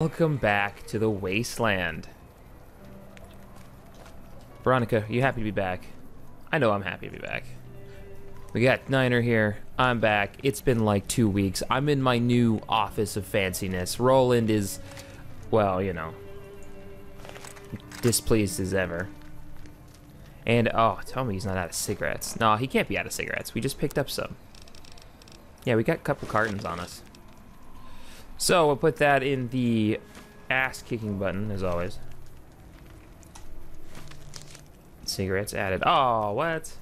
Welcome back to the wasteland. Veronica, you happy to be back? I know I'm happy to be back. We got Niner here. I'm back. It's been like 2 weeks. I'm in my new office of fanciness. Roland is, well, you know, displeased as ever. And, oh, tell me he's not out of cigarettes. No, he can't be out of cigarettes. We just picked up some. Yeah, we got a couple cartons on us. So, we'll put that in the ass-kicking button, as always. Cigarettes added. Oh, what?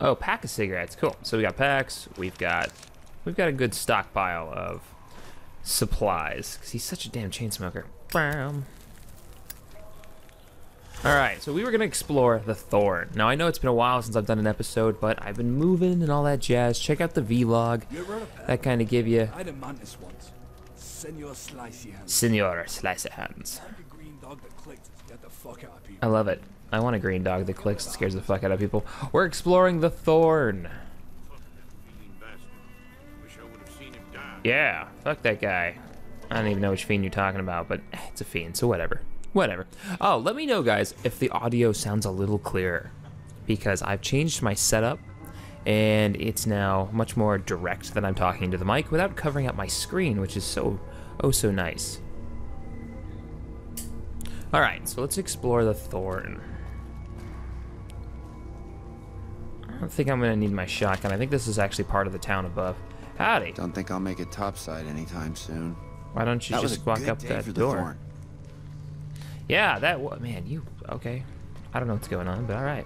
Oh, pack of cigarettes. Cool. So we got packs. We've got a good stockpile of supplies. Because he's such a damn chain smoker. Bam. Alright, so we were going to explore the Thorn. Now, I know it's been a while since I've done an episode, but I've been moving and all that jazz. Check out the vlog. That kind of give you... Senor Slicey Hands. Senor Slicey Hands. I love it. I want a green dog that clicks and scares the fuck out of people. We're exploring the Thorn. Yeah, fuck that guy. I don't even know which fiend you're talking about, but it's a fiend, so whatever. Whatever. Oh, let me know, guys, if the audio sounds a little clearer, because I've changed my setup, and it's now much more direct than I'm talking to the mic without covering up my screen, which is so, oh, so nice. All right, so let's explore the Thorn. I don't think I'm gonna need my shotgun. I think this is actually part of the town above. Howdy. Don't think I'll make it topside anytime soon. Why don't you just walk up that door? Yeah, that was, man, you, okay. I don't know what's going on, but all right.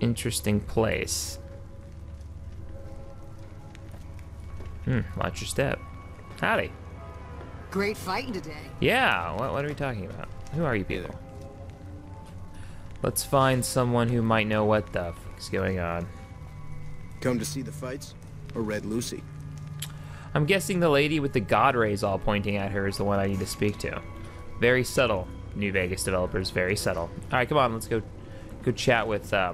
Interesting place. Watch your step. Howdy. Great fighting today. Yeah, what are we talking about? Who are you people? Let's find someone who might know what the fuck's going on. Come to see the fights or Red Lucy? I'm guessing the lady with the god rays all pointing at her is the one I need to speak to. Very subtle, New Vegas developers, very subtle. All right, come on, let's go chat with, I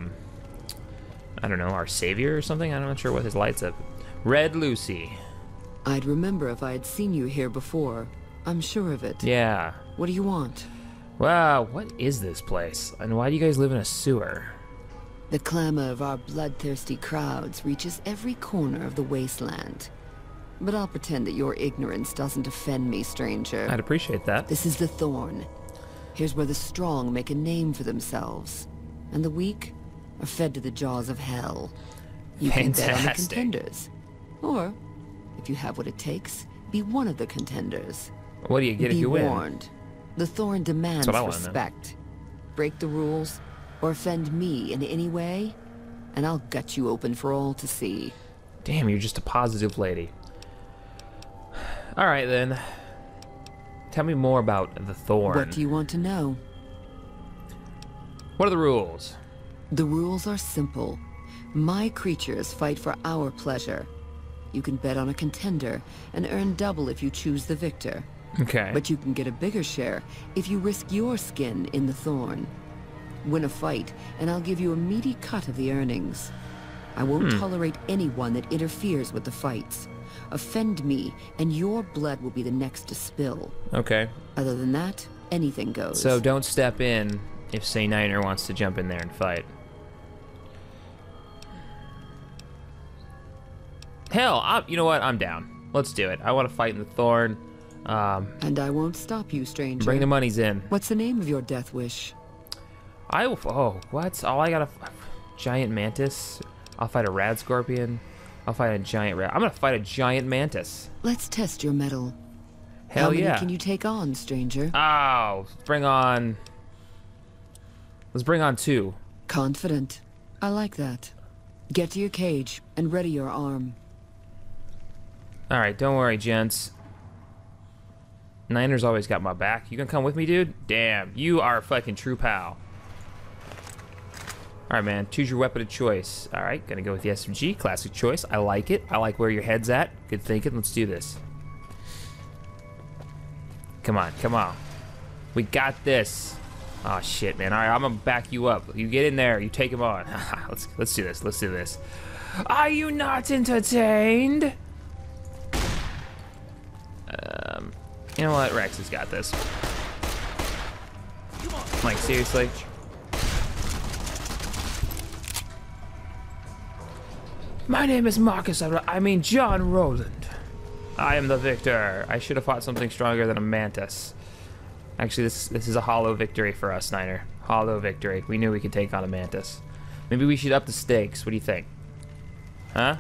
don't know, our savior or something? I'm not sure what his light's up. Red Lucy. I'd remember if I had seen you here before. I'm sure of it. Yeah. What do you want? Wow, what is this place? And why do you guys live in a sewer? The clamor of our bloodthirsty crowds reaches every corner of the wasteland. But I'll pretend that your ignorance doesn't offend me, stranger. I'd appreciate that. This is the Thorn. Here's where the strong make a name for themselves, and the weak are fed to the jaws of hell. You Fantastic. Can bet on the contenders. Or, if you have what it takes, be one of the contenders. What do you get if you win? Be warned. The Thorn demands respect. Break the rules, or offend me in any way, and I'll gut you open for all to see. Damn, you're just a positive lady. All right, then. Tell me more about the Thorn. What do you want to know? What are the rules? The rules are simple. My creatures fight for our pleasure. You can bet on a contender and earn double if you choose the victor. Okay. But you can get a bigger share if you risk your skin in the Thorn. Win a fight, and I'll give you a meaty cut of the earnings. I won't tolerate anyone that interferes with the fights. Offend me, and your blood will be the next to spill. Okay. Other than that, anything goes. So don't step in if, say, Niner wants to jump in there and fight. Hell, you know what? I'm down. Let's do it. I want to fight in the Thorn. And I won't stop you, stranger. Bring the monies in. What's the name of your death wish? I will... Oh, what? All I got a giant mantis. I'll fight a rad scorpion. I'll fight a giant rat. I'm gonna fight a giant mantis. Let's test your mettle. Hell yeah. How many can you take on, stranger? Oh, bring on... Let's bring on two. Confident. I like that. Get to your cage and ready your arm. Alright, don't worry, gents. Niner's always got my back. You gonna come with me, dude? Damn, you are a fucking true pal. All right, man, choose your weapon of choice. All right, gonna go with the SMG, classic choice. I like it. I like where your head's at. Good thinking, let's do this. Come on, come on. We got this. Oh shit, man, all right, I'm gonna back you up. You get in there, you take him on. let's do this, let's do this. Are you not entertained? You know what? Rex has got this. Like, seriously? My name is Marcus, I mean John Rowland. I am the victor. I should have fought something stronger than a mantis. Actually, this is a hollow victory for us, Niner. Hollow victory. We knew we could take on a mantis. Maybe we should up the stakes. What do you think? Huh?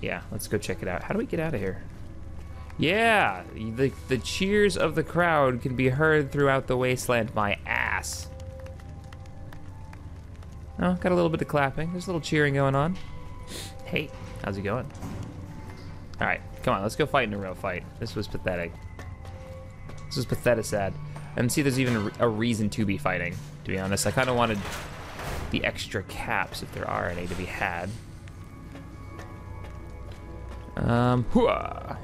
Yeah, let's go check it out. How do we get out of here? Yeah, the cheers of the crowd can be heard throughout the wasteland, my ass. Oh, got a little bit of clapping. There's a little cheering going on. Hey, how's it going? All right, come on, let's go fight in a real fight. This was pathetic. This was pathetic sad. And see, there's even a reason to be fighting, to be honest. I kind of wanted the extra caps, if there are any, to be had. Hooah!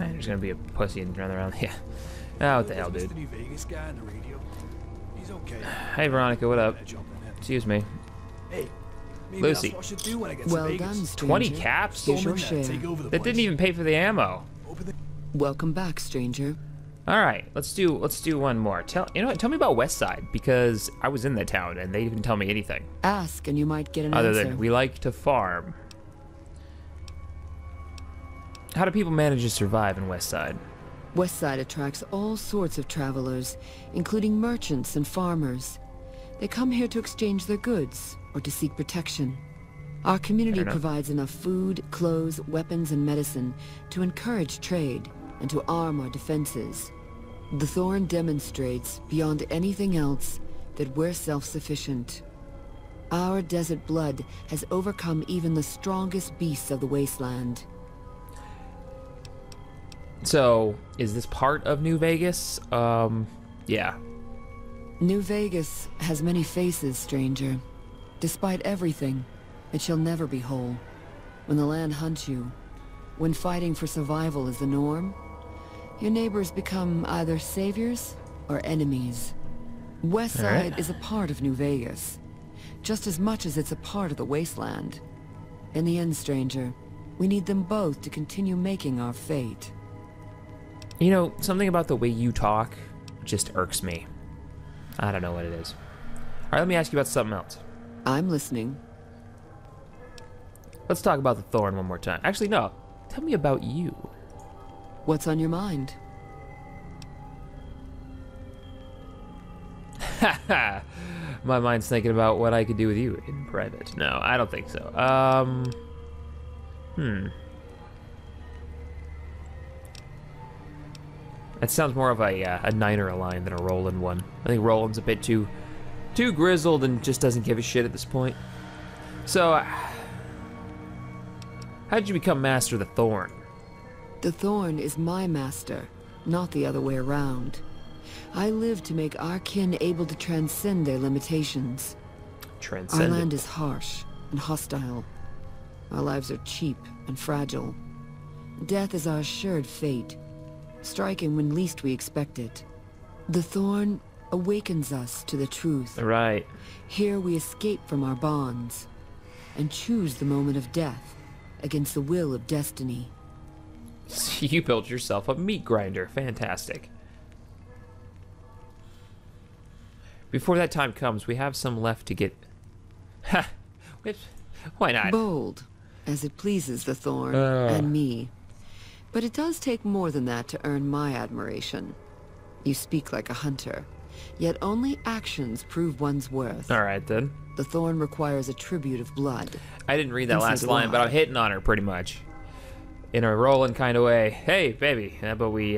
I'm just gonna be a pussy and run around. Yeah. Oh, what the hell, dude. New Vegas guy on the radio. He's okay. Hey, Veronica, what up? Excuse me. Hey. Lucy. Well done, 20 caps? That didn't even pay for the ammo. Welcome back, stranger. All right, let's do one more. Tell me about Westside, because I was in the town and they didn't tell me anything. Ask and you might get an answer. Other than we like to farm. How do people manage to survive in Westside? Westside attracts all sorts of travelers, including merchants and farmers. They come here to exchange their goods or to seek protection. Our community provides enough food, clothes, weapons, and medicine to encourage trade and to arm our defenses. The Thorn demonstrates, beyond anything else, that we're self-sufficient. Our desert blood has overcome even the strongest beasts of the wasteland. So, is this part of New Vegas? Yeah. New Vegas has many faces, stranger. Despite everything, it shall never be whole. When the land hunts you, when fighting for survival is the norm, your neighbors become either saviors or enemies. Westside is a part of New Vegas, just as much as it's a part of the wasteland. In the end, stranger, we need them both to continue making our fate. You know, something about the way you talk just irks me. I don't know what it is. All right, let me ask you about something else. I'm listening. Let's talk about the Thorn one more time. Actually, no. Tell me about you. What's on your mind? Ha! My mind's thinking about what I could do with you in private. No, I don't think so. That sounds more of a Niner line than a Roland one. I think Roland's a bit too grizzled and just doesn't give a shit at this point. So, how did you become master of the Thorn? The Thorn is my master, not the other way around. I live to make our kin able to transcend their limitations. Transcend. Our land is harsh and hostile. Our lives are cheap and fragile. Death is our assured fate, striking when least we expect it. The Thorn awakens us to the truth. Right. Here we escape from our bonds and choose the moment of death against the will of destiny. You built yourself a meat grinder. Fantastic. Before that time comes, we have some left to get. Ha! Why not? Bold, as it pleases the Thorn and me. But it does take more than that to earn my admiration. You speak like a hunter, yet only actions prove one's worth. All right, then. The Thorn requires a tribute of blood. I didn't read that last line, but I'm hitting on her pretty much. In a rolling kind of way. Hey, baby, how about we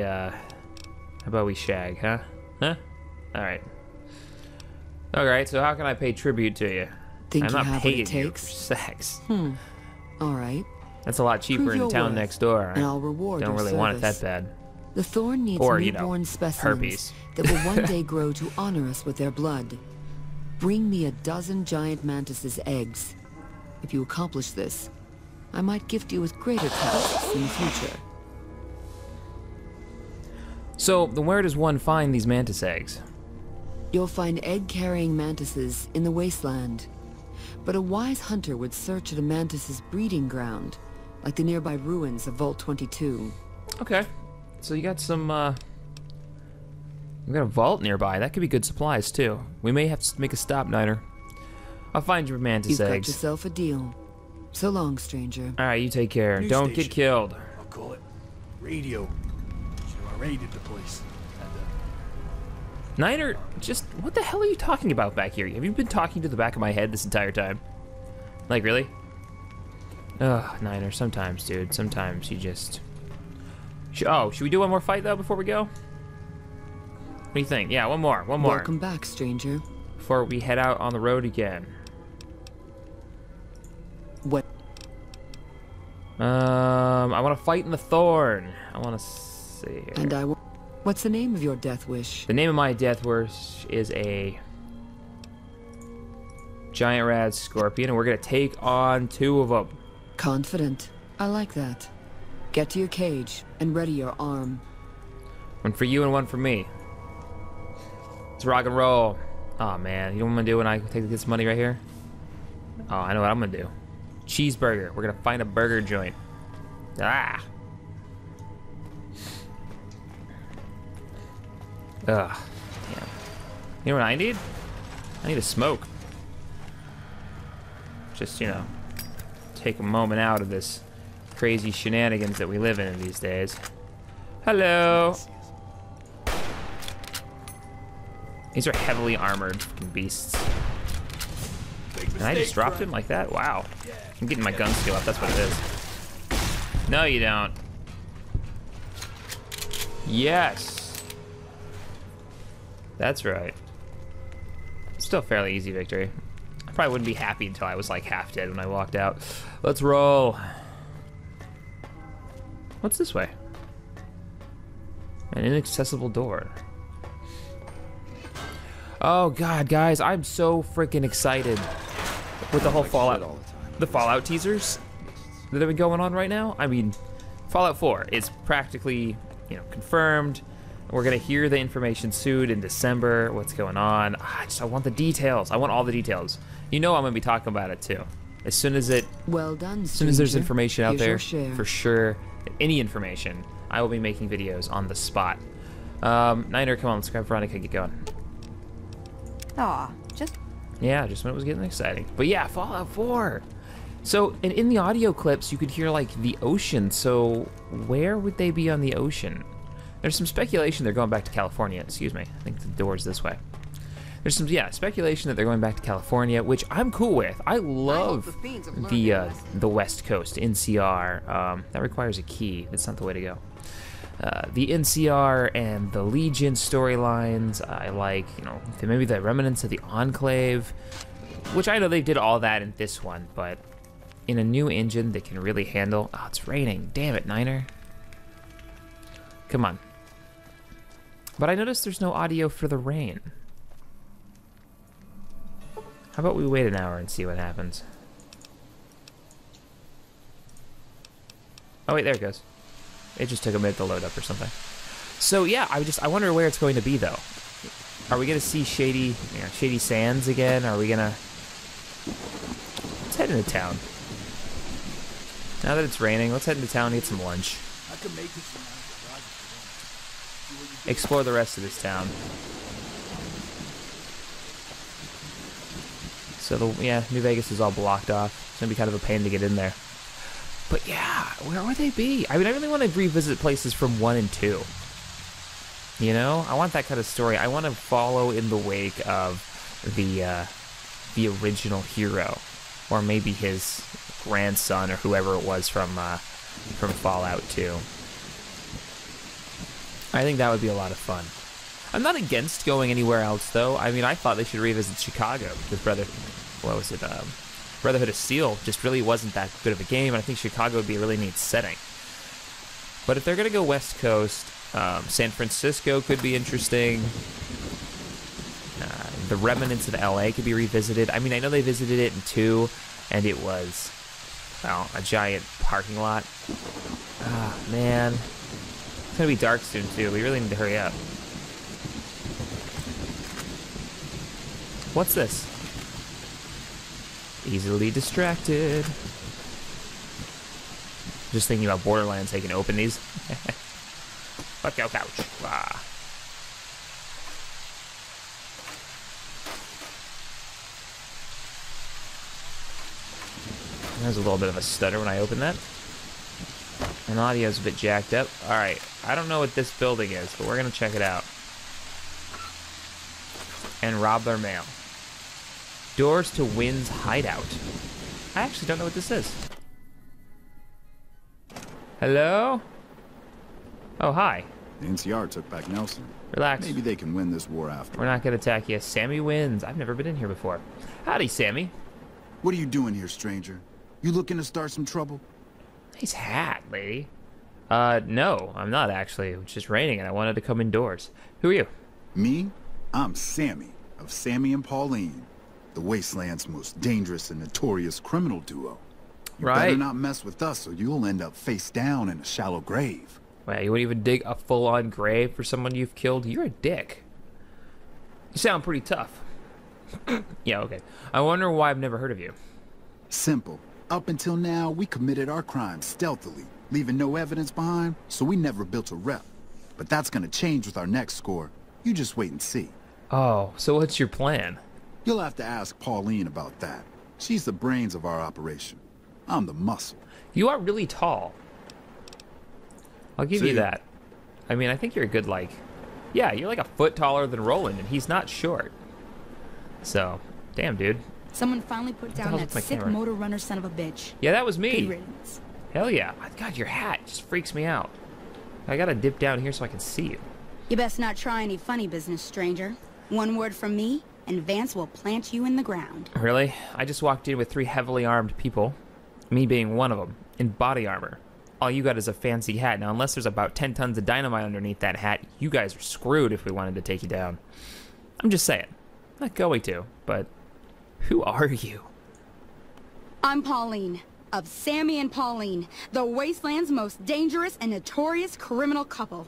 shag, huh? Huh? All right. All right, so how can I pay tribute to you? I'm not paying you for sex. All right. That's a lot cheaper in the town next door. And I'll reward your service. Don't really want it that bad. The Thorn needs newborn specimens that will one day grow to honor us with their blood. Bring me a dozen giant mantises' eggs. If you accomplish this, I might gift you with greater tasks in the future. So, then where does one find these mantis eggs? You'll find egg-carrying mantises in the wasteland. But a wise hunter would search at a mantis's breeding ground, like the nearby ruins of Vault 22. Okay. So you got some, we got a vault nearby. That could be good supplies, too. We may have to make a stop, Niner. I'll find your mantis eggs. You've got yourself a deal. So long, stranger. Alright, you take care. Don't get killed. I'll call it. Radio. So I raided the place. Niner, just what the hell are you talking about back here? Have you been talking to the back of my head this entire time? Like, really? Ugh, Niner, sometimes, dude. Sometimes you just... Oh, should we do one more fight, though, before we go? What do you think? Yeah, one more. Welcome back, stranger. Before we head out on the road again. What? I want to fight in the Thorn. I want to see... And I will... What's the name of your death wish? The name of my death wish is a giant rad scorpion, and we're gonna take on 2 of them. Confident. I like that. Get to your cage and ready your arm. One for you and one for me. Let's rock and roll. Oh man, you know what I'm gonna do when I take this money right here? Oh, I know what I'm gonna do. Cheeseburger. We're gonna find a burger joint. Ah. Ugh, damn. You know what I need? I need a smoke. Just, you know, take a moment out of this crazy shenanigans that we live in these days. Hello! These are heavily armored beasts. And I just dropped him like that? Wow. I'm getting my gun skill up, that's what it is. No, you don't. Yes! That's right. Still fairly easy victory. I probably wouldn't be happy until I was like half dead when I walked out. Let's roll. What's this way? An inaccessible door. Oh God, guys, I'm so freaking excited with the whole Fallout, the Fallout teasers that have been going on right now. I mean, Fallout 4 is practically, you know, confirmed. We're gonna hear the information soon in December, what's going on. I want the details. I want all the details. You know I'm gonna be talking about it too. As soon as it, well done, as soon as there's information out there, for sure, any information, I will be making videos on the spot. Niner, come on, let's grab Veronica and get going. Aw, just. Yeah, just when it was getting exciting. But yeah, Fallout 4. So, and in the audio clips, you could hear like the ocean, so where would they be on the ocean? There's some speculation they're going back to California, excuse me. I think the door's this way. There's some, yeah, speculation that they're going back to California, which I'm cool with. I love the West Coast, NCR. That requires a key. That's not the way to go. The NCR and the Legion storylines, I like, you know, maybe the remnants of the Enclave, which I know they did all that in this one, but in a new engine that can really handle, oh, it's raining. Damn it, Niner. Come on. But I noticed there's no audio for the rain. How about we wait an hour and see what happens? Oh wait, there it goes. It just took a minute to load up or something. So yeah, I wonder where it's going to be though. Are we gonna see shady, you know, shady sands again? Are we gonna? Let's head into town. Now that it's raining, let's head into town and get some lunch. I can make it. Explore the rest of this town. So the, yeah, New Vegas is all blocked off. It's gonna be kind of a pain to get in there. But yeah, where would they be? I mean, I really want to revisit places from 1 and 2. You know, I want that kind of story. I want to follow in the wake of the original hero, or maybe his grandson or whoever it was from Fallout 2. I think that would be a lot of fun. I'm not against going anywhere else, though. I mean, I thought they should revisit Chicago because Brotherhood of Steel just really wasn't that good of a game, and I think Chicago would be a really neat setting. But if they're going to go West Coast, San Francisco could be interesting. The remnants of LA could be revisited. I mean, I know they visited it in 2, and it was, well, a giant parking lot. Ah, man. It's gonna be dark soon too, we really need to hurry up. What's this? Easily distracted. Just thinking about Borderlands, I can open these. Fuck your couch. Ah. There's a little bit of a stutter when I open that. And audio's a bit jacked up. Alright, I don't know what this building is, but we're gonna check it out. And rob their mail. Doors to Wynn's hideout. I actually don't know what this is. Hello? Oh, hi. The NCR took back Nelson. Relax. Maybe they can win this war after. We're not gonna attack you. Sammy wins. I've never been in here before. Howdy, Sammy. What are you doing here, stranger? You looking to start some trouble? Nice hat, lady. No, I'm not actually. It's just raining and I wanted to come indoors. Who are you? Me? I'm Sammy, of Sammy and Pauline, the Wasteland's most dangerous and notorious criminal duo. You better not mess with us or you'll end up face down in a shallow grave. Wow, you wouldn't even dig a full-on grave for someone you've killed? You're a dick. You sound pretty tough. Yeah, okay. I wonder why I've never heard of you. Simple. Up until now, we committed our crimes stealthily, leaving no evidence behind, so we never built a rep. But that's gonna change with our next score. You just wait and see. Oh, so what's your plan? You'll have to ask Pauline about that. She's the brains of our operation. I'm the muscle. You are really tall. I'll give you that. I mean, I think you're a good, like... Yeah, you're like a foot taller than Roland, and he's not short. So, damn, dude. Someone finally put down that sick motor runner son of a bitch. Yeah, that was me. Hell yeah. God, your hat just freaks me out. I gotta dip down here so I can see you. You best not try any funny business, stranger. One word from me, and Vance will plant you in the ground. Really? I just walked in with three heavily armed people, me being one of them, in body armor. All you got is a fancy hat. Now, unless there's about 10 tons of dynamite underneath that hat, you guys are screwed if we wanted to take you down. I'm just saying. Not going to, but who are you? I'm Pauline, of Sammy and Pauline, the Wasteland's most dangerous and notorious criminal couple.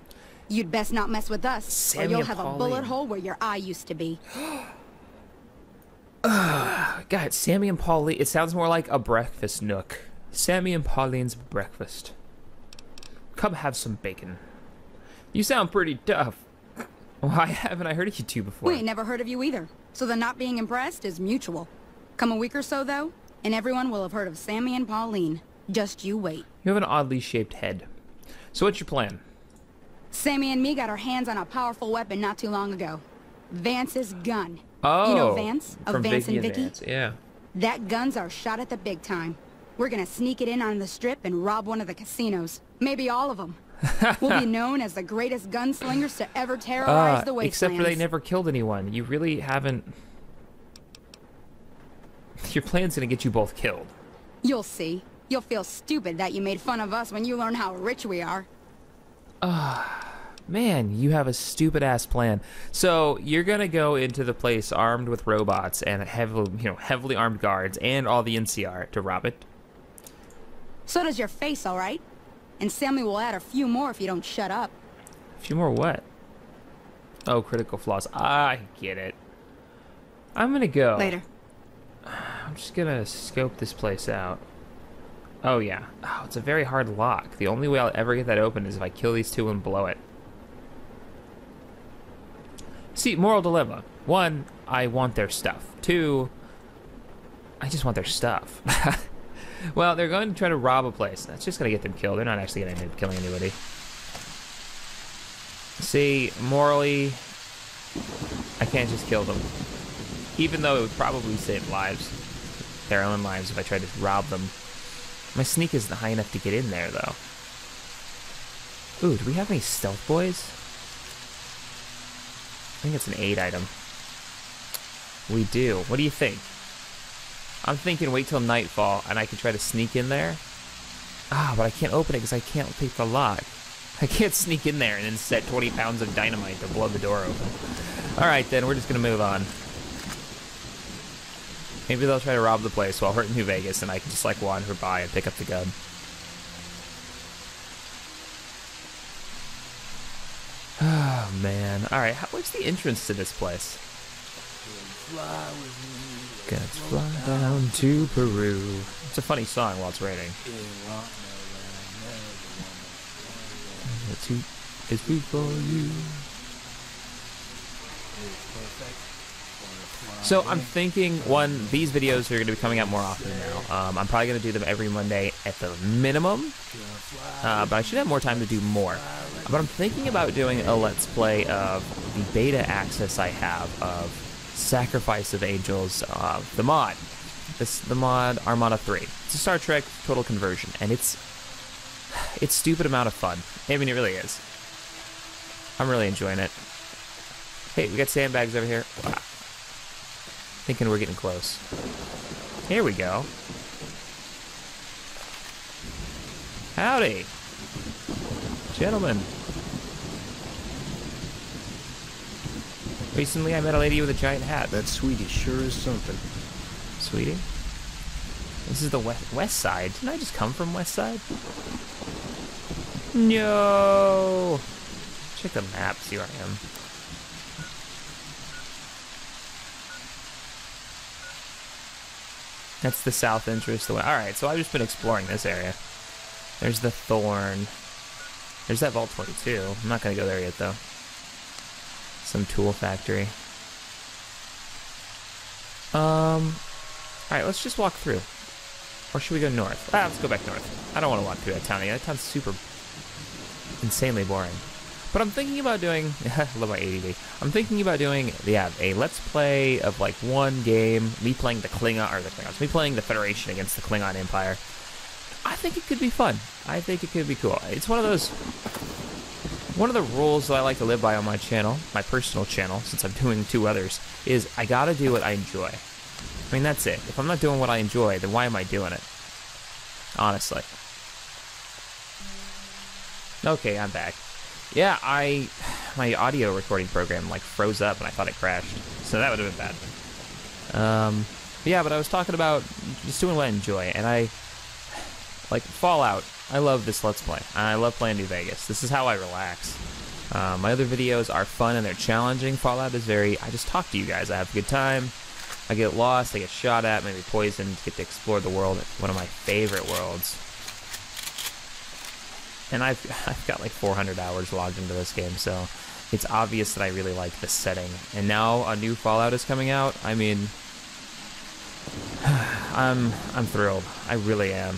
You'd best not mess with us, Sammy, or you'll have a bullet hole where your eye used to be. God, Sammy and Pauline, it sounds more like a breakfast nook. Sammy and Pauline's breakfast. Come have some bacon. You sound pretty tough. Why haven't I heard of you two before? We ain't never heard of you either. So the not being impressed is mutual. Come a week or so, though, and everyone will have heard of Sammy and Pauline. Just you wait. You have an oddly shaped head. So what's your plan? Sammy and me got our hands on a powerful weapon not too long ago. Vance's gun. Oh, you know Vance? Of Vance and Vicky? Yeah. That gun's our shot at the big time. We're gonna sneak it in on the strip and rob one of the casinos. Maybe all of them. We'll be known as the greatest gunslingers to ever terrorize the wastelands. Except for they never killed anyone. You really haven't... Your plan's gonna get you both killed. You'll see. You'll feel stupid that you made fun of us when you learn how rich we are. Man, you have a stupid-ass plan. So, you're gonna go into the place armed with robots and heavily armed guards and all the NCR to rob it? So does your face, alright? And Sammy will add a few more if you don't shut up. A few more what? Oh, critical flaws. I get it. I'm gonna go. Later. I'm just gonna scope this place out. Oh, yeah. Oh, it's a very hard lock. The only way I'll ever get that open is if I kill these two and blow it. See, moral dilemma. One, I want their stuff. Two, I just want their stuff. Well, they're going to try to rob a place. That's just going to get them killed. They're not actually going to end up killing anybody. See, morally, I can't just kill them. Even though it would probably save lives. Their own lives if I tried to rob them. My sneak isn't high enough to get in there, though. Ooh, do we have any stealth boys? I think it's an aid item. We do. What do you think? I'm thinking wait till nightfall and I can try to sneak in there. Ah, but I can't open it because I can't pick the lock. I can't sneak in there and then set 20 pounds of dynamite to blow the door open. Alright then, we're just going to move on. Maybe they'll try to rob the place while we're in New Vegas and I can just like wander by and pick up the gun. Oh man. Alright, where's the entrance to this place? Let's fly down to Peru. It's a funny song while it's raining. It's food for you. So I'm thinking, one, these videos are going to be coming out more often now. I'm probably going to do them every Monday at the minimum, but I should have more time to do more. But I'm thinking about doing a Let's Play of the beta access I have of Sacrifice of Angels, the mod. This the mod Armada 3. It's a Star Trek total conversion, and it's stupid amount of fun. I mean, it really is. I'm really enjoying it. Hey, we got sandbags over here. Wow. Thinking we're getting close. Here we go. Howdy, gentlemen. Recently I met a lady with a giant hat. That sweetie sure is something. Sweetie? This is the West Side. Didn't I just come from Westside? No. Check the map, see where I am. That's the south entrance. Alright, so I've just been exploring this area. There's the Thorn. There's that Vault 22. I'm not going to go there yet, though. Some tool factory. Alright, let's just walk through. Or should we go north? Ah, let's go back north. I don't want to walk through that town again. That town's super insanely boring. But I'm thinking about doing... I love my ADD. I'm thinking about doing, yeah, a Let's Play of, like, one game. Me playing the Klingon... Or the Klingons. Me playing the Federation against the Klingon Empire. I think it could be fun. I think it could be cool. It's one of those... One of the rules that I like to live by on my channel, my personal channel, since I'm doing two others, is I gotta do what I enjoy. I mean, that's it. If I'm not doing what I enjoy, then why am I doing it? Honestly. Okay, I'm back. Yeah, my audio recording program, like, froze up and I thought it crashed. So that would have been bad. Yeah, but I was talking about just doing what I enjoy, and I... Like, Fallout, I love this Let's Play. I love playing New Vegas. This is how I relax. My other videos are fun and they're challenging. Fallout is very... I just talk to you guys. I have a good time. I get lost. I get shot at. Maybe poisoned. Get to explore the world. One of my favorite worlds. And I've got like 400 hours logged into this game, so it's obvious that I really like this setting. And now a new Fallout is coming out. I mean... I'm thrilled. I really am.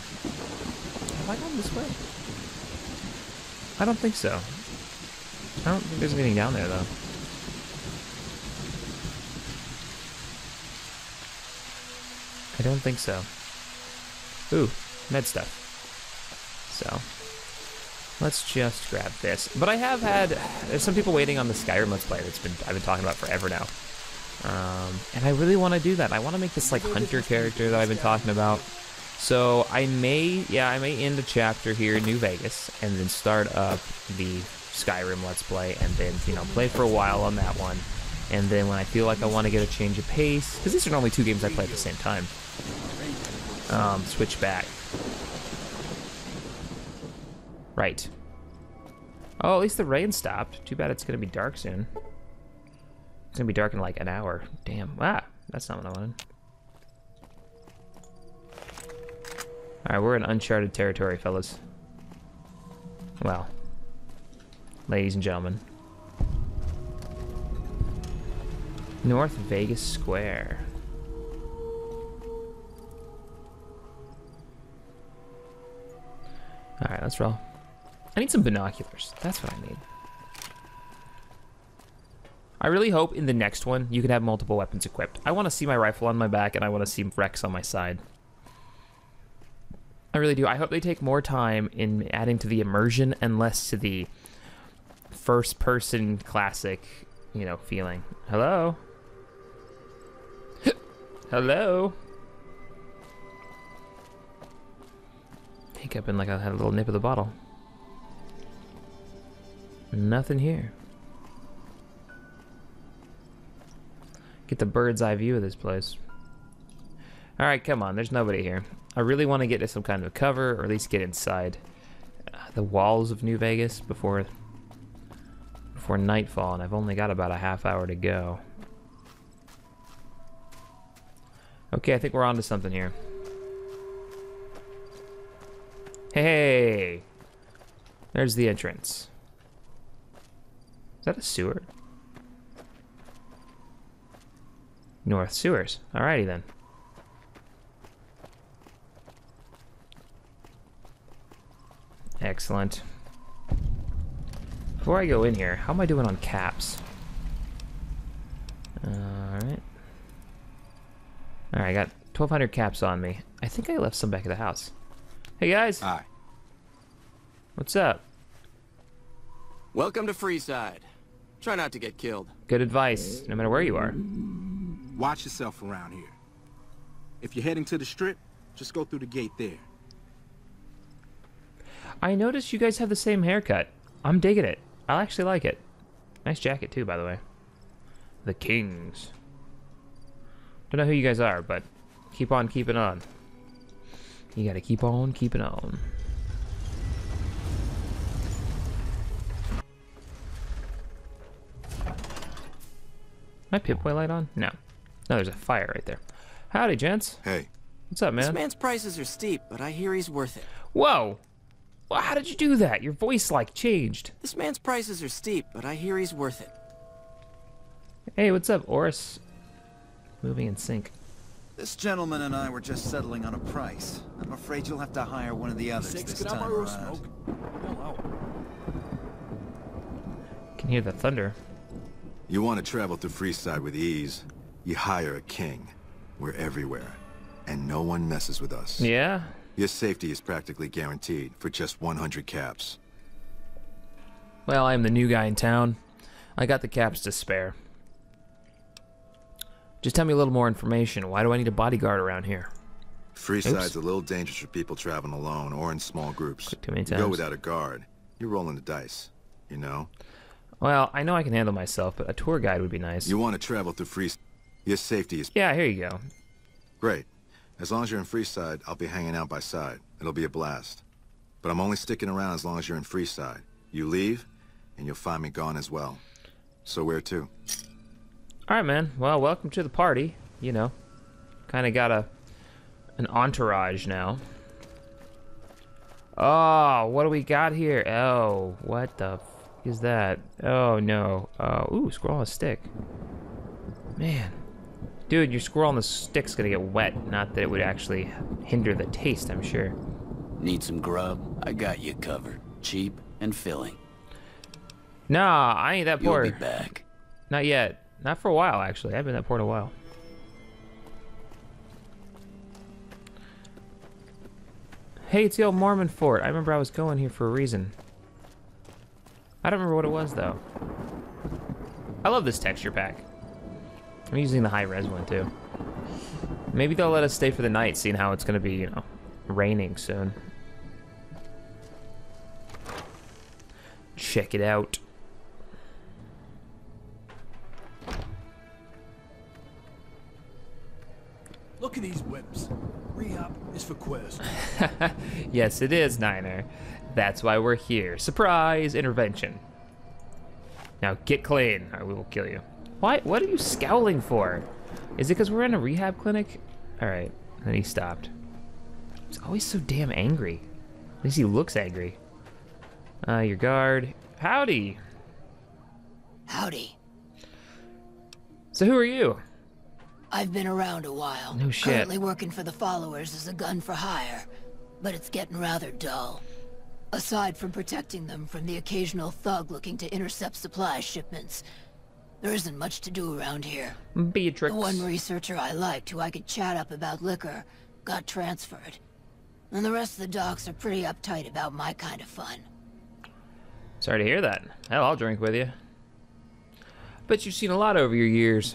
Have I gone this way? I don't think so. I don't think there's anything down there, though. I don't think so. Ooh, med stuff. So, let's just grab this. But I have had... There's some people waiting on the Skyrim Let's Play that's been... I've been talking about forever now. And I really want to do that. I want to make this, like, hunter character that I've been talking about. So I may, yeah, I may end a chapter here in New Vegas and then start up the Skyrim Let's Play and then, you know, play for a while on that one. And then when I feel like I want to get a change of pace, because these are normally two games I play at the same time, switch back. Right. Oh, at least the rain stopped. Too bad it's going to be dark soon. It's going to be dark in like an hour. Damn. Ah, that's not what I wanted. Alright, we're in uncharted territory, fellas. Well, ladies and gentlemen. North Vegas Square. Alright, let's roll. I need some binoculars. That's what I need. I really hope in the next one you can have multiple weapons equipped. I want to see my rifle on my back and I want to see Rex on my side. I really do. I hope they take more time in adding to the immersion and less to the first-person classic, you know, feeling. Hello? Hello? Hiccup and like I had a little nip of the bottle. Nothing here. Get the bird's eye view of this place. Alright, come on. There's nobody here. I really want to get to some kind of cover, or at least get inside the walls of New Vegas before nightfall, and I've only got about a half hour to go. Okay, I think we're on to something here. Hey! There's the entrance. Is that a sewer? North sewers. Alrighty then. Excellent. Before I go in here, how am I doing on caps? Alright. Alright, I got 1,200 caps on me. I think I left some back at the house. Hey guys! Hi. What's up? Welcome to Freeside. Try not to get killed. Good advice, no matter where you are. Watch yourself around here. If you're heading to the strip, just go through the gate there. I noticed you guys have the same haircut. I'm digging it. I actually like it. Nice jacket too, by the way. The Kings. Don't know who you guys are, but keep on keeping on. You gotta keep on keeping on. My pinpoint light on? No. No, there's a fire right there. Howdy, gents. Hey. What's up, man? This man's prices are steep, but I hear he's worth it. Whoa! Well, how did you do that? Your voice, like, changed. This man's prices are steep, but I hear he's worth it. Hey, what's up, Oris? Moving in sync. This gentleman and I were just settling on a price. I'm afraid you'll have to hire one of the others this time around. Can hear the thunder. You want to travel to Freeside with ease, you hire a king. We're everywhere, and no one messes with us. Yeah? Your safety is practically guaranteed for just 100 caps. Well, I'm the new guy in town. I got the caps to spare. Just tell me a little more information. Why do I need a bodyguard around here? Freeside's a little dangerous for people traveling alone or in small groups. Too many times. You go without a guard, you're rolling the dice, you know? Well, I know I can handle myself, but a tour guide would be nice. You want to travel through Freeside. Your safety is... Yeah, here you go. Great. As long as you're in Freeside, I'll be hanging out by side. It'll be a blast. But I'm only sticking around as long as you're in Freeside. You leave, and you'll find me gone as well. So where to? Alright, man. Well, welcome to the party. You know, kind of got an entourage now. Oh, what do we got here? Oh, what the f is that? Oh, no. Ooh, squirrel on a stick. Man. Dude, your squirrel on the stick's gonna get wet. Not that it would actually hinder the taste, I'm sure. Need some grub? I got you covered. Cheap and filling. Nah, I ain't that poor. You'll be back. Not yet. Not for a while, actually. I've been that poor in a while. Hey, it's the old Mormon fort. I remember I was going here for a reason. I don't remember what it was, though. I love this texture pack. I'm using the high-res one, too. Maybe they'll let us stay for the night, seeing how it's going to be, you know, raining soon. Check it out. Look at these whips. Rehab is for queers. Yes, it is, Niner. That's why we're here. Surprise intervention. Now get clean, or we will kill you. Why? What are you scowling for? Is it because we're in a rehab clinic? All right. Then he stopped. He's always so damn angry. At least he looks angry. Your guard. Howdy. Howdy. So who are you? I've been around a while. No shit. Currently working for the Followers as a gun for hire, but it's getting rather dull. Aside from protecting them from the occasional thug looking to intercept supply shipments, there isn't much to do around here. Beatrix. The one researcher I liked who I could chat up about liquor got transferred. And the rest of the docs are pretty uptight about my kind of fun. Sorry to hear that. Hell, I'll drink with you. Bet you've seen a lot over your years.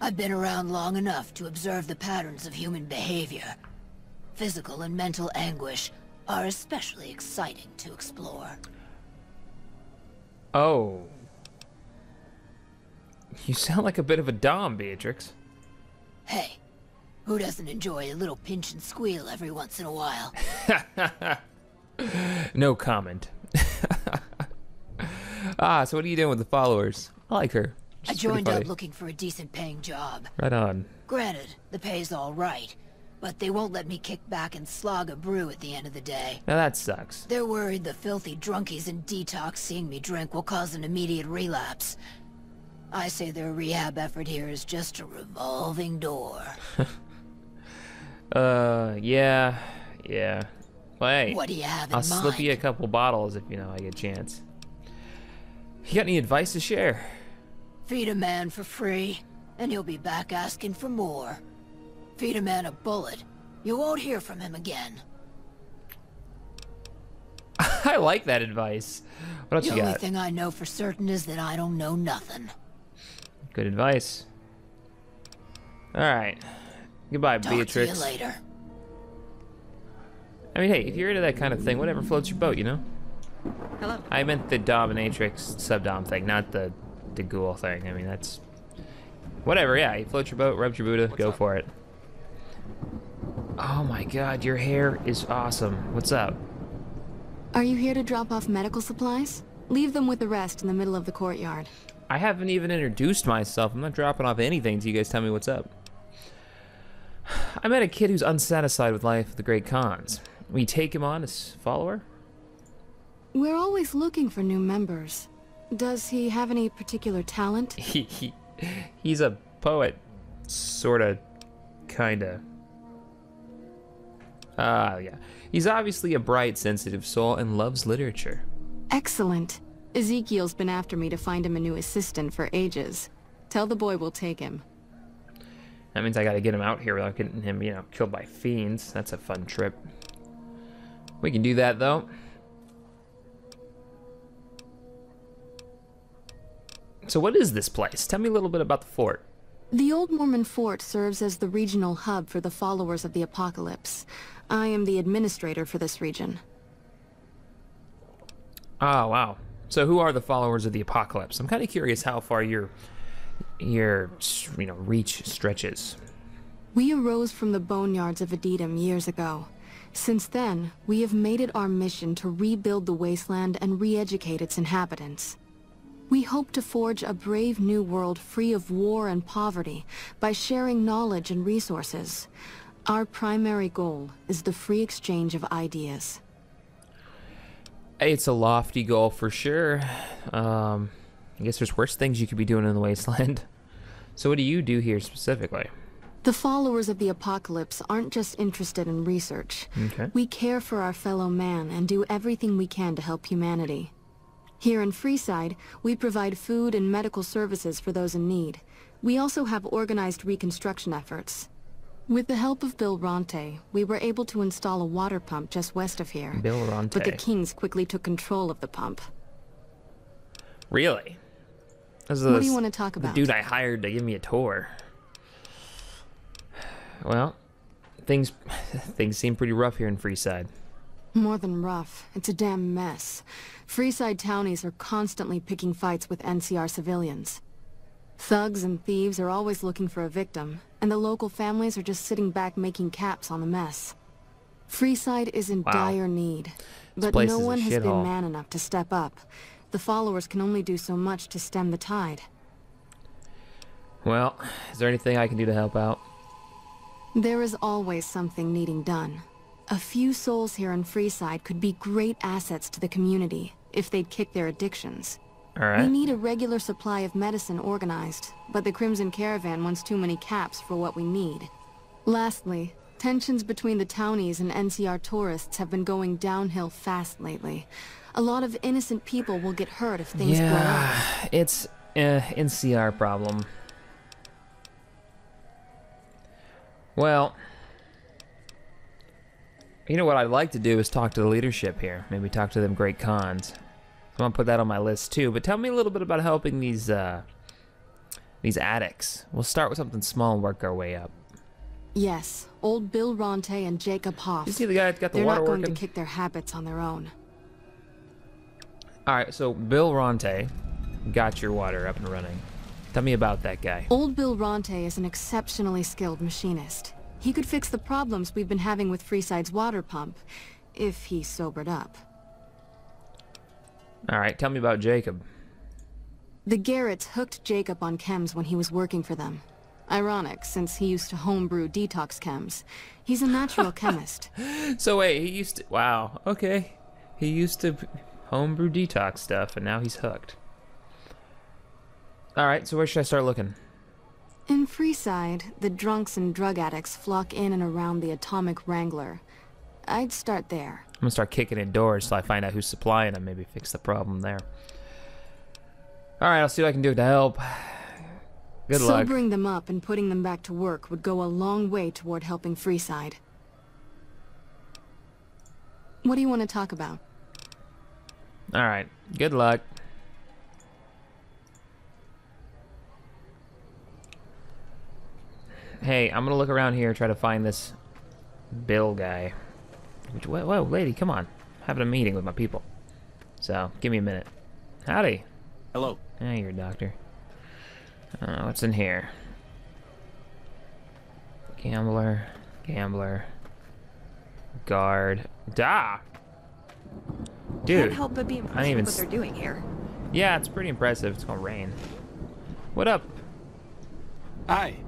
I've been around long enough to observe the patterns of human behavior. Physical and mental anguish are especially exciting to explore. Oh. You sound like a bit of a dom, Beatrix. Hey, who doesn't enjoy a little pinch and squeal every once in a while? No comment. So what are you doing with the Followers? I like her. I joined up looking for a decent paying job. Right on. Granted, the pay's all right, But they won't let me kick back and slog a brew at the end of the day. Now that sucks. They're worried the filthy drunkies in detox seeing me drink will cause an immediate relapse. I say their rehab effort here is just a revolving door. Yeah. Well, hey, what do you have in mind? I'll slip you a couple bottles if, you know, I get a chance. You got any advice to share? Feed a man for free, and he'll be back asking for more. Feed a man a bullet, you won't hear from him again. I like that advice. What else you got? The only thing I know for certain is that I don't know nothing. Good advice. All right. Goodbye, Beatrix. Talk to you later. I mean, hey, if you're into that kind of thing, whatever floats your boat, you know? Hello. I meant the dominatrix subdom thing, not the ghoul thing. I mean, that's... Whatever, yeah, you float your boat, rub your Buddha, go for it. Oh my god, your hair is awesome. What's up? Are you here to drop off medical supplies? Leave them with the rest in the middle of the courtyard. I haven't even introduced myself. I'm not dropping off anything until you guys tell me what's up. I met a kid who's unsatisfied with life at the Great Cons. We take him on as follower? We're always looking for new members. Does he have any particular talent? He's a poet. Sorta. Kinda. Yeah. He's obviously a bright, sensitive soul and loves literature. Excellent. Ezekiel's been after me to find him a new assistant for ages. Tell the boy we'll take him. That means I gotta get him out here without getting him, you know, killed by fiends. That's a fun trip. We can do that, though. So what is this place? Tell me a little bit about the fort. The Old Mormon Fort serves as the regional hub for the Followers of the Apocalypse. I am the administrator for this region. Oh, wow. So who are the Followers of the Apocalypse? I'm kind of curious how far your you know, reach stretches. We arose from the boneyards of Adetum years ago. Since then, we have made it our mission to rebuild the wasteland and re-educate its inhabitants. We hope to forge a brave new world free of war and poverty by sharing knowledge and resources. Our primary goal is the free exchange of ideas. It's a lofty goal for sure. I guess there's worse things you could be doing in the wasteland. So what do you do here specifically? The Followers of the Apocalypse aren't just interested in research. Okay. We care for our fellow man and do everything we can to help humanity. Here in Freeside, we provide food and medical services for those in need. We also have organized reconstruction efforts. With the help of Bill Ronte, we were able to install a water pump just west of here. Bill Ronte. But the Kings quickly took control of the pump. Really? What do you want to talk about? The dude I hired to give me a tour. Well, things seem pretty rough here in Freeside. More than rough. It's a damn mess. Freeside townies are constantly picking fights with NCR civilians. Thugs and thieves are always looking for a victim, and the local families are just sitting back making caps on the mess. Freeside is in dire need, but no one has been man enough to step up. The followers can only do so much to stem the tide. Well, is there anything I can do to help out? There is always something needing done. A few souls here in Freeside could be great assets to the community if they'd kick their addictions. All right. We need a regular supply of medicine organized, but the Crimson Caravan wants too many caps for what we need. Lastly, tensions between the townies and NCR tourists have been going downhill fast lately. A lot of innocent people will get hurt if things blow up. Yeah, it's an NCR problem. Well... You know what I'd like to do is talk to the leadership here. Maybe talk to them Great Cons. I'm gonna put that on my list too. But tell me a little bit about helping these addicts. We'll start with something small and work our way up. Yes, old Bill Ronte and Jacob Hoff. You see the guy that got the water working? They're not going to kick their habits on their own. All right, so Bill Ronte got your water up and running. Tell me about that guy. Old Bill Ronte is an exceptionally skilled machinist. He could fix the problems we've been having with Freeside's water pump, if he sobered up. Alright, tell me about Jacob. The Garretts hooked Jacob on chems when he was working for them. Ironic, since he used to homebrew detox chems. He's a natural chemist. So wait, he used to... Wow, okay. He used to homebrew detox stuff, and now he's hooked. Alright, so where should I start looking? In Freeside, the drunks and drug addicts flock in and around the Atomic Wrangler. I'd start there. I'm gonna start kicking in doors till I find out who's supplying them, maybe fix the problem there. Alright, I'll see what I can do to help. Good luck. Sobering them up and putting them back to work would go a long way toward helping Freeside. What do you want to talk about? Alright, good luck. Hey, I'm gonna look around here, try to find this Bill guy. Whoa, lady, come on. I'm having a meeting with my people. So, give me a minute. Howdy. Hello. Hey, you're a doctor. I don't know what's in here. Gambler. Guard. Da! Dude, can't help but be impressed with what they're doing here. Yeah, it's pretty impressive. It's gonna rain. What up? Hi.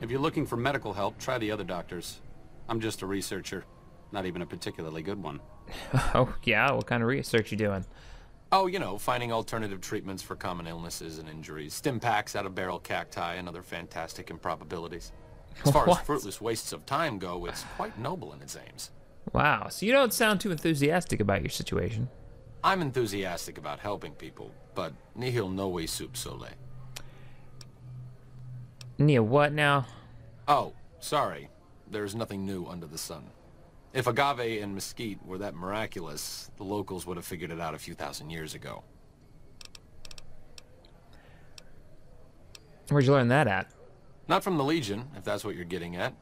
If you're looking for medical help, try the other doctors. I'm just a researcher. Not even a particularly good one. Oh, yeah? What kind of research you doing? Oh, you know, finding alternative treatments for common illnesses and injuries. Stim packs out of barrel cacti and other fantastic improbabilities. As far as fruitless wastes of time go, it's quite noble in its aims. Wow, so you don't sound too enthusiastic about your situation. I'm enthusiastic about helping people, but nihil nove sub sole. Nia, what now? Oh, sorry. There's nothing new under the sun. If agave and mesquite were that miraculous, the locals would have figured it out a few thousand years ago. Where'd you learn that at? Not from the Legion, if that's what you're getting at.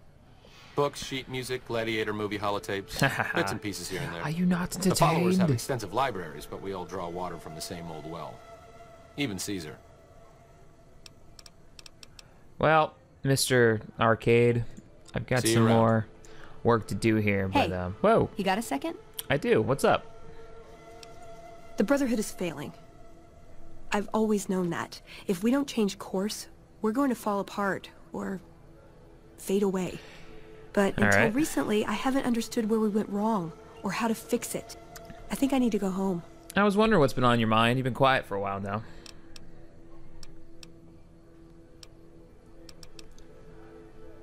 Books, sheet music, gladiator movie holotapes, bits and pieces here and there. Are you not entertained? The followers have extensive libraries, but we all draw water from the same old well. Even Caesar. Well, Mr. Arcade, I've got some more work to do here. Hey, but, whoa. You got a second? I do. What's up? The Brotherhood is failing. I've always known that. If we don't change course, we're going to fall apart or fade away. But until recently, I haven't understood where we went wrong or how to fix it. I think I need to go home. I was wondering what's been on your mind. You've been quiet for a while now.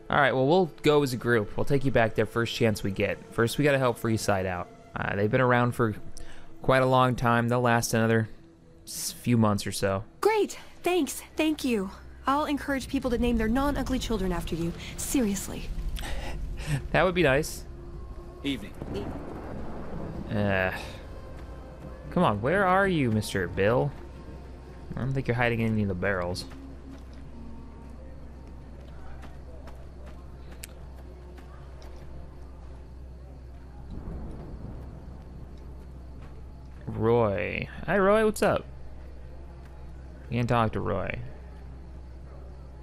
Alright, well, we'll go as a group. We'll take you back there first chance we get. First, we gotta help Freeside out. They've been around for quite a long time. They'll last another few months or so. Great! Thanks. Thank you. I'll encourage people to name their non-ugly children after you. Seriously. That would be nice. Evening. Come on, where are you, Mr. Bill? I don't think you're hiding in any of the barrels. Roy. Hi, Roy, what's up? Can't talk to Roy.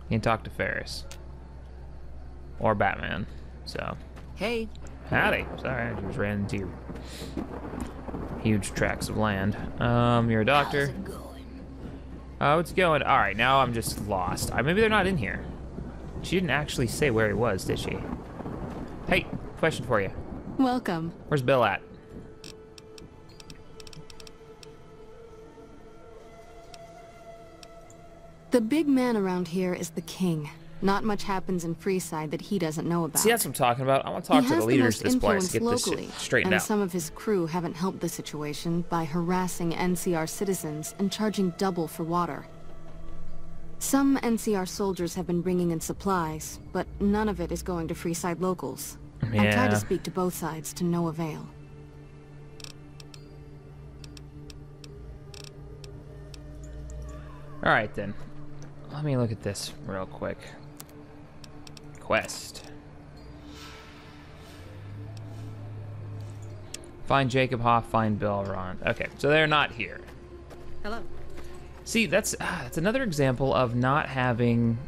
Can't talk to Ferris. Or Batman, so. Hey. Howdy. Sorry, I just ran into huge tracts of land. You're a doctor. How's it going? What's going? Alright, now I'm just lost. Maybe they're not in here. She didn't actually say where he was, did she? Hey, question for you. Welcome. Where's Bill at? The big man around here is the King. Not much happens in Freeside that he doesn't know about. See, that's what I'm talking about. I want to talk to the leaders of this place to get this shit straightened out. And some of his crew haven't helped the situation by harassing NCR citizens and charging double for water. Some NCR soldiers have been bringing in supplies, but none of it is going to Freeside locals. Yeah. I've tried to speak to both sides to no avail. All right, then. Let me look at this real quick. Quest. Find Jacob Hoff, find Bill Ronte. Okay, so they're not here. Hello. See, that's another example of not having,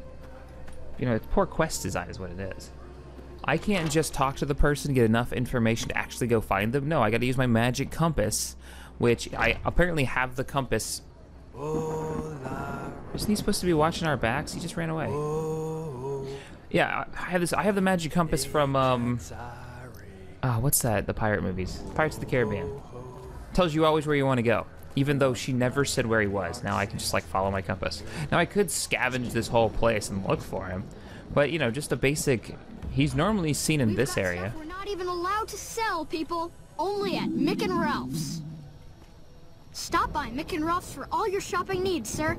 you know, it's poor quest design is what it is. I can't just talk to the person, get enough information to actually go find them. No, I gotta use my magic compass, which I apparently have the compass. Isn't he supposed to be watching our backs? He just ran away. Yeah, I have this. I have the magic compass from what's that? The pirate movies, Pirates of the Caribbean. Tells you always where you want to go, even though she never said where he was. Now I can just like follow my compass. Now I could scavenge this whole place and look for him, but you know, just a basic. He's normally seen in this area. We're not even allowed to sell, people. Only at Mick and Ralph's. Stop by Mick and Ralph's for all your shopping needs, sir.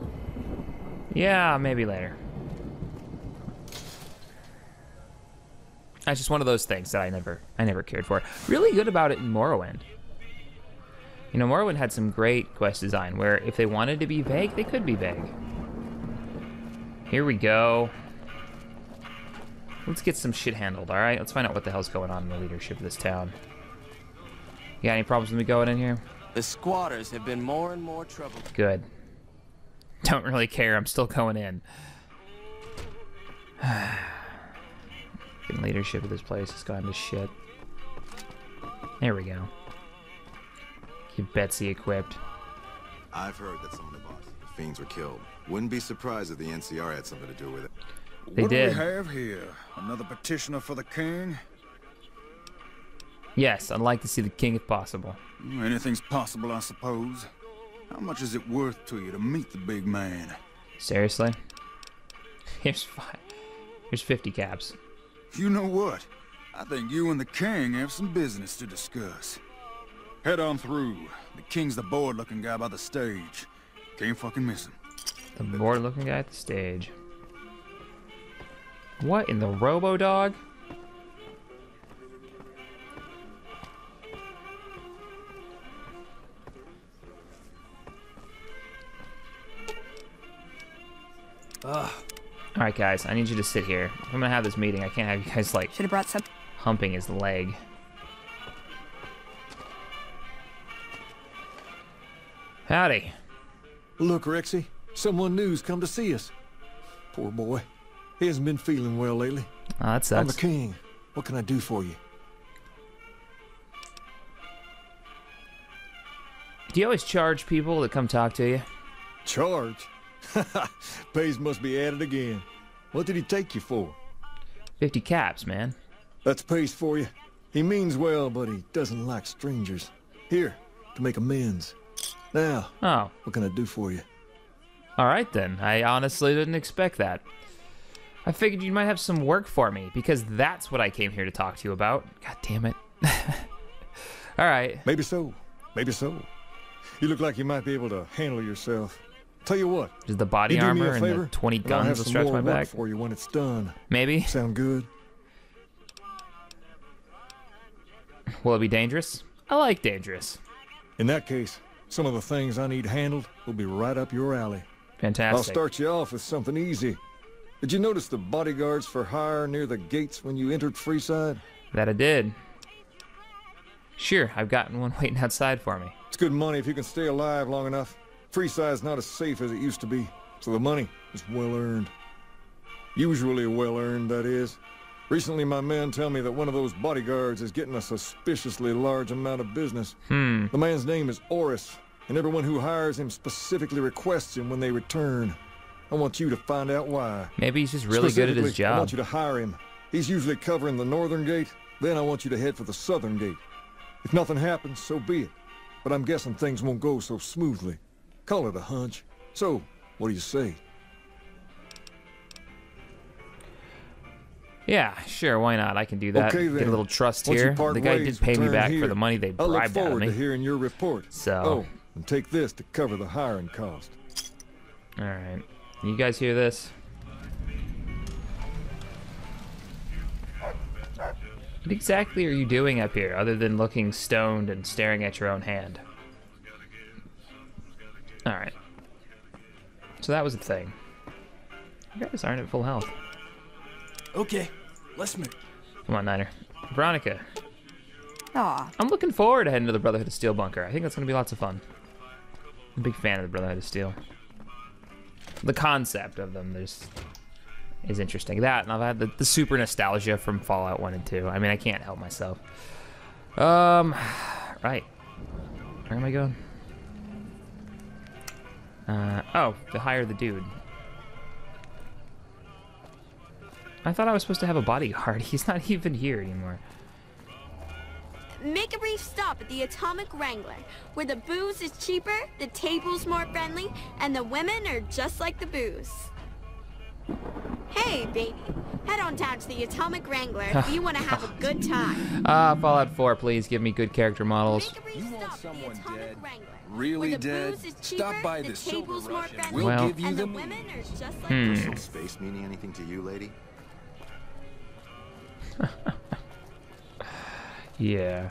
Yeah, maybe later. That's just one of those things that I never cared for. Really good about it in Morrowind. You know, Morrowind had some great quest design where if they wanted to be vague, they could be vague. Here we go. Let's get some shit handled, all right? Let's find out what the hell's going on in the leadership of this town. You got any problems with me going in here? The squatters have been more and more trouble. Good. Don't really care. I'm still going in. Getting leadership of this place has gone to shit. There we go. Get Betsy equipped. I've heard that some of the bosses, the fiends, were killed. Wouldn't be surprised if the NCR had something to do with it. They did. What do we have here? Another petitioner for the king? Yes, I'd like to see the king if possible. Anything's possible, I suppose. How much is it worth to you to meet the big man? Seriously? Here's five. Here's 50 caps. You know what? I think you and the king have some business to discuss. Head on through. The king's the bored-looking guy by the stage. Can't fucking miss him. The bored-looking guy at the stage. What in the robo-dog? Ugh. All right, guys, I need you to sit here. I'm gonna have this meeting. I can't have you guys like humping his leg. Howdy. Look, Rexy, someone new's come to see us. Poor boy. He hasn't been feeling well lately. Oh, that sucks. I'm the king. What can I do for you? Do you always charge people that come talk to you? Charge? Pays must be added again. What did he take you for? 50 caps, man. That's pays for you. He means well, but he doesn't like strangers. Here, to make amends. Now, oh, what can I do for you? All right, then. I honestly didn't expect that. I figured you might have some work for me, because that's what I came here to talk to you about. God damn it. All right. Maybe so. Maybe so. You look like you might be able to handle yourself. Tell you what. Is the body you armor and the 20 guns will stretch my back for you when it's done. Maybe. Sound good? Will it be dangerous? I like dangerous. In that case, some of the things I need handled will be right up your alley. Fantastic. I'll start you off with something easy. Did you notice the bodyguards for hire near the gates when you entered Freeside? That I did. Sure, I've gotten one waiting outside for me. It's good money if you can stay alive long enough. Freeside's not as safe as it used to be, so the money is well earned. Usually well earned, that is. Recently, my men tell me that one of those bodyguards is getting a suspiciously large amount of business. The man's name is Oris, and everyone who hires him specifically requests him when they return. I want you to find out why. Maybe he's just really good at his job. I want you to hire him. He's usually covering the northern gate. Then I want you to head for the southern gate. If nothing happens, so be it. But I'm guessing things won't go so smoothly. Call it a hunch. So, what do you say? Yeah, sure, why not? I can do that. Okay, then. Get a little trust here. The guy did pay me back for the money they bribed out of me. I look forward to hearing your report. So, oh, and take this to cover the hiring cost. All right. You guys hear this? What exactly are you doing up here, other than looking stoned and staring at your own hand? Alright. So that was a thing. You guys aren't at full health. Okay, let's move. Come on, Niner. Veronica. Aw. I'm looking forward to heading to the Brotherhood of Steel bunker. I think that's going to be lots of fun. I'm a big fan of the Brotherhood of Steel. The concept of them is interesting. That, and I've had the super nostalgia from Fallout 1 and 2. I mean, I can't help myself. Right. Where am I going? Oh, to hire the dude. I thought I was supposed to have a bodyguard. He's not even here anymore. Make a brief stop at the Atomic Wrangler, where the booze is cheaper, the table's more friendly, and the women are just like the booze. Hey, baby. Head on down to the Atomic Wrangler if you want to have a good time. Fallout 4, please give me good character models. You want someone dead? Really dead? Stop by the Silver Rush. We'll give you the women are just like personal space meaning anything to you, lady? Yeah.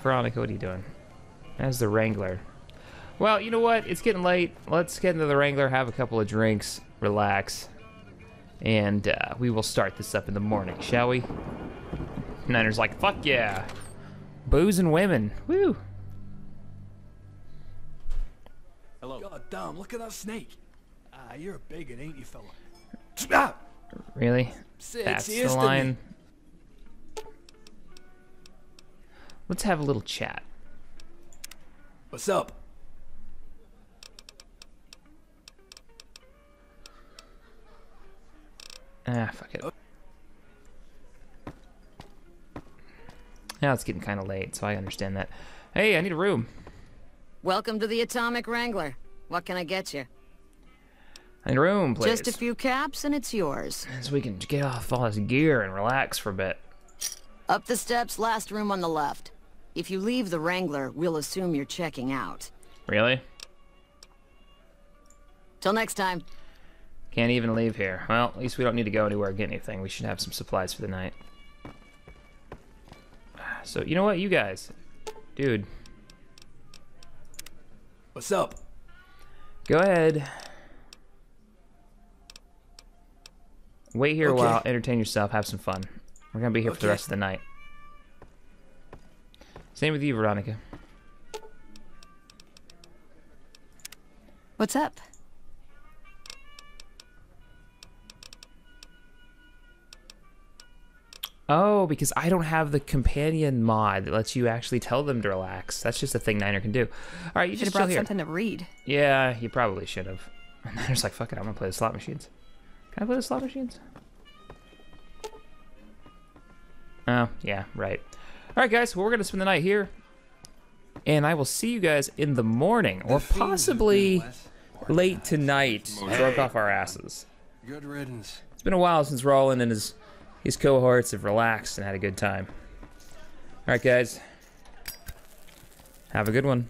Veronica, what are you doing? As the Wrangler. Well, you know what? It's getting late. Let's get into the Wrangler, have a couple of drinks, relax, and we will start this up in the morning, shall we? Niner's like, fuck yeah. Booze and women. Woo. Hello. God damn, look at that snake. You're a bigot, ain't you, fella? Ah! Really? That's the line. Let's have a little chat. What's up? Ah, fuck it. Now it's getting kind of late, so I understand that. Hey, I need a room. Welcome to the Atomic Wrangler. What can I get you? I need a room, please. Just a few caps and it's yours. So we can get off all this gear and relax for a bit. Up the steps, last room on the left. If you leave the Wrangler, we'll assume you're checking out. Really? Till next time. Can't even leave here. Well, at least we don't need to go anywhere or get anything. We should have some supplies for the night. So, you know what? You guys. Dude. What's up? Go ahead. Wait here a while. Entertain yourself. Have some fun. We're going to be here for the rest of the night. Same with you, Veronica. What's up? Oh, because I don't have the companion mod that lets you actually tell them to relax. That's just a thing Niner can do. All right, you should have brought something to read. Yeah, you probably should have. And Niner's like, fuck it, I'm going to play the slot machines. Can I play the slot machines? Oh, yeah, right. All right, guys, well, we're going to spend the night here. And I will see you guys in the morning, or possibly late tonight. Drunk off our asses. Good riddance. It's been a while since Roland and his cohorts have relaxed and had a good time. All right, guys. Have a good one.